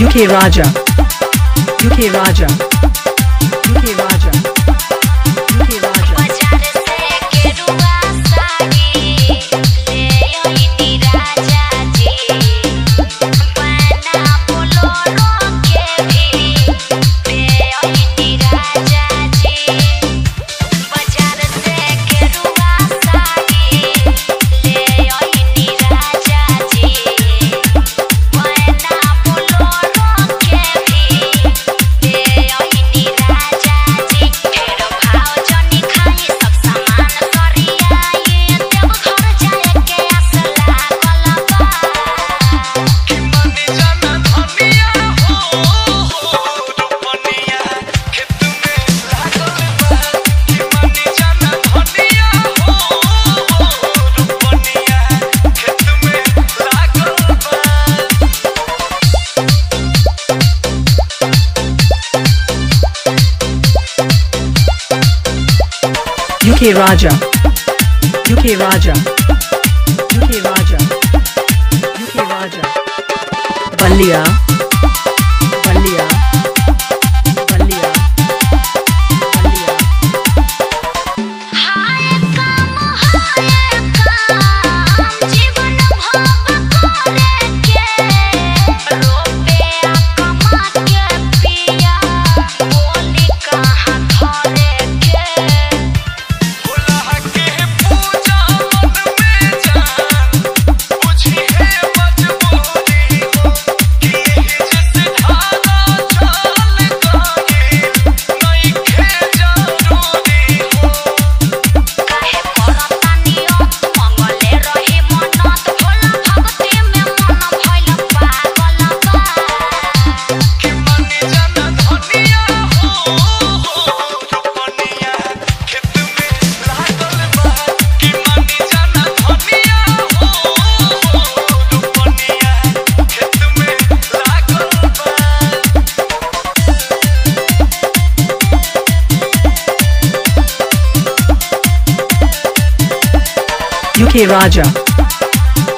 UK Raja UK Raja Ballia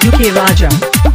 UK Raja